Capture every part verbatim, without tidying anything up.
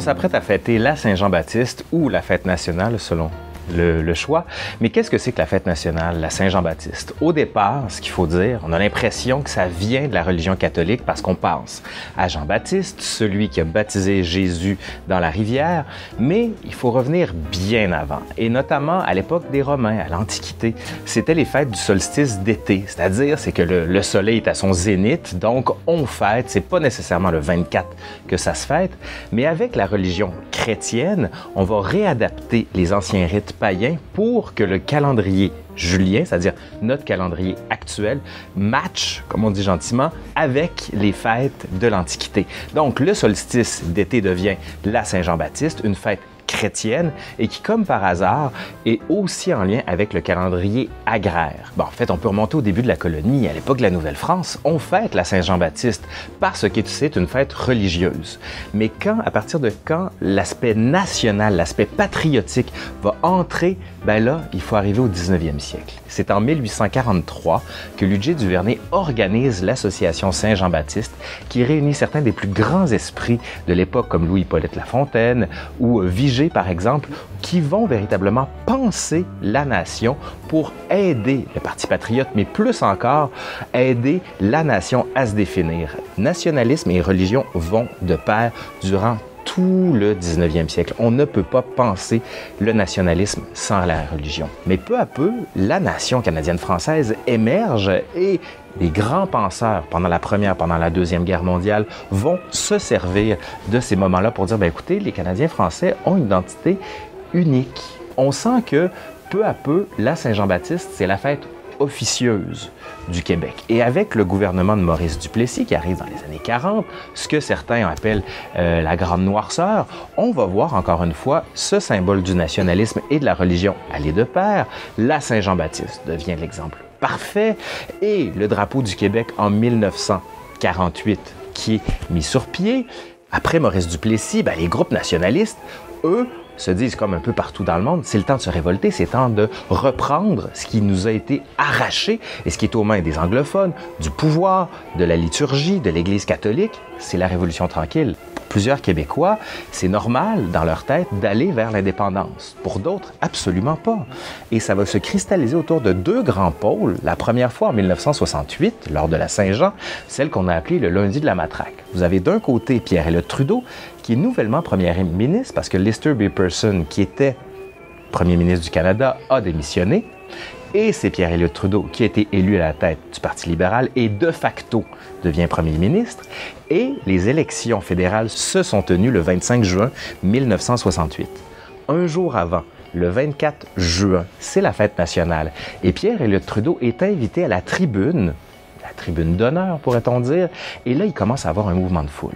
On s'apprête à fêter la Saint-Jean-Baptiste ou la fête nationale, selon le, le choix. Mais qu'est-ce que c'est que la fête nationale, la Saint-Jean-Baptiste? Au départ, ce qu'il faut dire, on a l'impression que ça vient de la religion catholique parce qu'on pense à Jean-Baptiste, celui qui a baptisé Jésus dans la rivière, mais il faut revenir bien avant, et notamment à l'époque des Romains, à l'Antiquité. C'était les fêtes du solstice d'été, c'est-à-dire c'est que le, le soleil est à son zénith, donc on fête, c'est pas nécessairement le vingt-quatre que ça se fête, mais avec la religion chrétienne, on va réadapter les anciens rites païens pour que le calendrier julien, c'est-à-dire notre calendrier actuel, match, comme on dit gentiment, avec les fêtes de l'Antiquité. Donc le solstice d'été devient la Saint-Jean-Baptiste, une fête chrétienne et qui, comme par hasard, est aussi en lien avec le calendrier agraire. Bon, en fait, on peut remonter au début de la colonie, à l'époque de la Nouvelle-France, on fête la Saint-Jean-Baptiste parce que c'est une fête religieuse. Mais quand, à partir de quand l'aspect national, l'aspect patriotique va entrer, ben là, il faut arriver au dix-neuvième siècle. C'est en mille huit cent quarante-trois que Ludger Duvernay organise l'association Saint-Jean-Baptiste qui réunit certains des plus grands esprits de l'époque comme Louis-Hippolyte Lafontaine ou Vigée, par exemple, qui vont véritablement penser la nation pour aider le Parti patriote, mais plus encore, aider la nation à se définir. Nationalisme et religion vont de pair durant tout le dix-neuvième siècle. On ne peut pas penser le nationalisme sans la religion. Mais peu à peu, la nation canadienne-française émerge et les grands penseurs, pendant la Première, pendant la Deuxième Guerre mondiale, vont se servir de ces moments-là pour dire, bien, écoutez, les Canadiens français ont une identité unique. On sent que, peu à peu, la Saint-Jean-Baptiste, c'est la fête officieuse du Québec. Et avec le gouvernement de Maurice Duplessis, qui arrive dans les années quarante, ce que certains appellent euh, la grande noirceur, on va voir encore une fois ce symbole du nationalisme et de la religion aller de pair. La Saint-Jean-Baptiste devient l'exemple parfait et le drapeau du Québec en mille neuf cent quarante-huit qui est mis sur pied. Après Maurice Duplessis, ben, les groupes nationalistes, eux, se disent comme un peu partout dans le monde, c'est le temps de se révolter, c'est le temps de reprendre ce qui nous a été arraché et ce qui est aux mains des anglophones, du pouvoir, de la liturgie, de l'Église catholique, c'est la Révolution tranquille. Pour plusieurs Québécois, c'est normal dans leur tête d'aller vers l'indépendance. Pour d'autres, absolument pas. Et ça va se cristalliser autour de deux grands pôles. La première fois en mille neuf cent soixante-huit, lors de la Saint-Jean, celle qu'on a appelée le Lundi de la matraque. Vous avez d'un côté Pierre Elliott Trudeau, qui est nouvellement premier ministre parce que Lester B. Pearson, qui était premier ministre du Canada, a démissionné. Et c'est Pierre Elliott Trudeau qui a été élu à la tête du Parti libéral et de facto devient premier ministre. Et les élections fédérales se sont tenues le vingt-cinq juin mille neuf cent soixante-huit. Un jour avant, le vingt-quatre juin, c'est la fête nationale. Et Pierre Elliott Trudeau est invité à la tribune, la tribune d'honneur pourrait-on dire, et là il commence à avoir un mouvement de foule.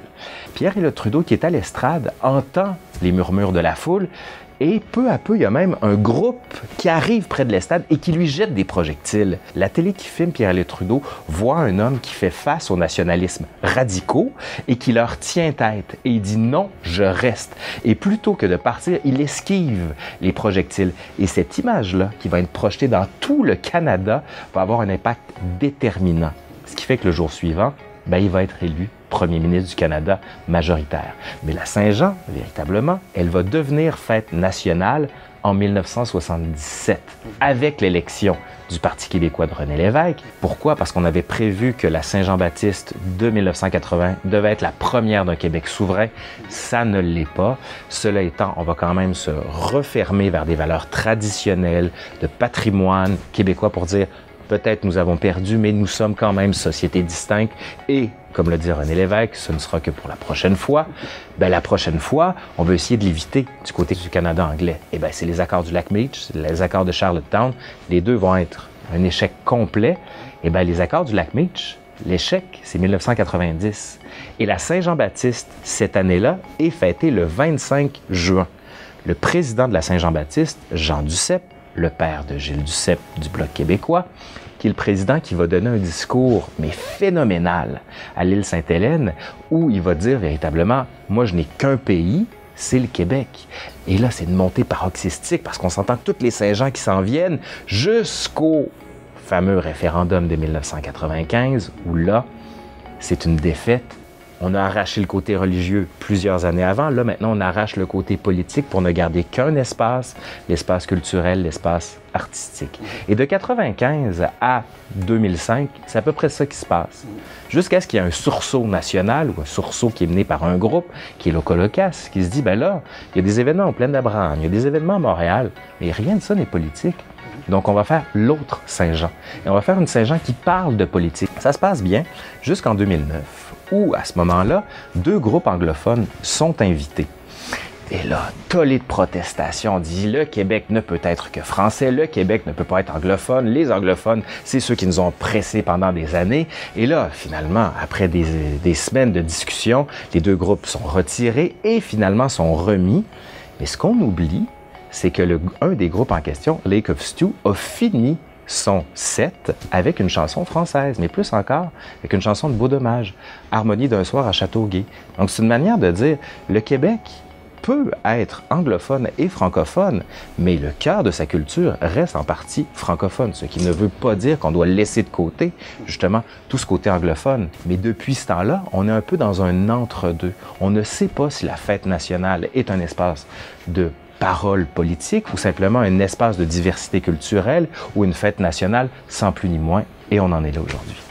Pierre Elliott Trudeau, qui est à l'estrade, entend les murmures de la foule et peu à peu, il y a même un groupe qui arrive près de l'estrade et qui lui jette des projectiles. La télé qui filme Pierre Elliott Trudeau voit un homme qui fait face aux nationalismes radicaux et qui leur tient tête et il dit non, je reste. Et plutôt que de partir, il esquive les projectiles. Et cette image-là, qui va être projetée dans tout le Canada, va avoir un impact déterminant. Ce qui fait que le jour suivant, ben, il va être élu premier ministre du Canada majoritaire. Mais la Saint-Jean, véritablement, elle va devenir fête nationale en mille neuf cent soixante-dix-sept, avec l'élection du Parti québécois de René Lévesque. Pourquoi? Parce qu'on avait prévu que la Saint-Jean-Baptiste de mille neuf cent quatre-vingts devait être la première d'un Québec souverain. Ça ne l'est pas. Cela étant, on va quand même se refermer vers des valeurs traditionnelles de patrimoine québécois pour dire peut-être nous avons perdu, mais nous sommes quand même société distincte. Et, comme le dit René Lévesque, ce ne sera que pour la prochaine fois. Ben, la prochaine fois, on veut essayer de l'éviter du côté du Canada anglais. Et ben, c'est les accords du lac Meech, les accords de Charlottetown. Les deux vont être un échec complet. Et ben, les accords du lac Meech, l'échec, c'est mille neuf cent quatre-vingt-dix. Et la Saint-Jean-Baptiste, cette année-là, est fêtée le vingt-cinq juin. Le président de la Saint-Jean-Baptiste, Jean Duceppe, le père de Gilles Duceppe du Bloc québécois, qui est le président qui va donner un discours, mais phénoménal, à l'île Sainte-Hélène, où il va dire véritablement « Moi, je n'ai qu'un pays, c'est le Québec ». Et là, c'est une montée paroxystique, parce qu'on s'entend que toutes les Saint-Jean qui s'en viennent jusqu'au fameux référendum de mille neuf cent quatre-vingt-quinze, où là, c'est une défaite On a arraché le côté religieux plusieurs années avant. Là, maintenant, on arrache le côté politique pour ne garder qu'un espace, l'espace culturel, l'espace artistique. Et de mille neuf cent quatre-vingt-quinze à deux mille cinq, c'est à peu près ça qui se passe. Jusqu'à ce qu'il y ait un sursaut national ou un sursaut qui est mené par un groupe, qui est le Colocasse, qui se dit, ben là, il y a des événements en Plaine-d'Abraham, il y a des événements à Montréal, mais rien de ça n'est politique. Donc, on va faire l'autre Saint-Jean. Et on va faire une Saint-Jean qui parle de politique. Ça se passe bien jusqu'en deux mille neuf. Où, à ce moment-là, deux groupes anglophones sont invités. Et là, tollé de protestations, on dit « Le Québec ne peut être que français, le Québec ne peut pas être anglophone, les anglophones, c'est ceux qui nous ont pressés pendant des années. » Et là, finalement, après des, des semaines de discussion, les deux groupes sont retirés et finalement sont remis. Mais ce qu'on oublie, c'est que le, un des groupes en question, Lake of Stew, a fini son set avec une chanson française, mais plus encore avec une chanson de Beau Dommage, Harmonie d'un soir à Châteauguay. Donc c'est une manière de dire, le Québec peut être anglophone et francophone, mais le cœur de sa culture reste en partie francophone, ce qui ne veut pas dire qu'on doit laisser de côté, justement, tout ce côté anglophone. Mais depuis ce temps-là, on est un peu dans un entre-deux. On ne sait pas si la fête nationale est un espace de parole politique ou simplement un espace de diversité culturelle ou une fête nationale, sans plus ni moins, et on en est là aujourd'hui.